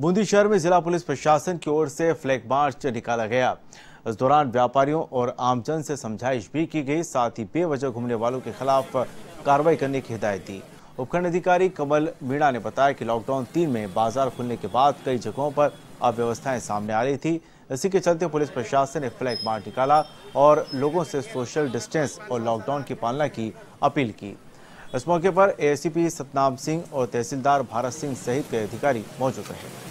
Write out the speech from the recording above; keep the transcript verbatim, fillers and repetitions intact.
बूंदीशहर में जिला पुलिस प्रशासन की ओर से फ्लैग मार्च निकाला गया। इस दौरान व्यापारियों और आमजन से समझाइश भी की गई, साथ ही बेवजह घूमने वालों के खिलाफ कार्रवाई करने की हिदायत दी। उपखंड अधिकारी कमल मीणा ने बताया कि लॉकडाउन तीन में बाजार खुलने के बाद कई जगहों पर अव्यवस्थाएं सामने आ रही थी। इसी के चलते पुलिस प्रशासन ने फ्लैग मार्च निकाला और लोगों से सोशल डिस्टेंस और लॉकडाउन की पालना की अपील की। इस मौके पर एसीपी सतनाम सिंह और तहसीलदार भारत सिंह सहित कई अधिकारी मौजूद रहे।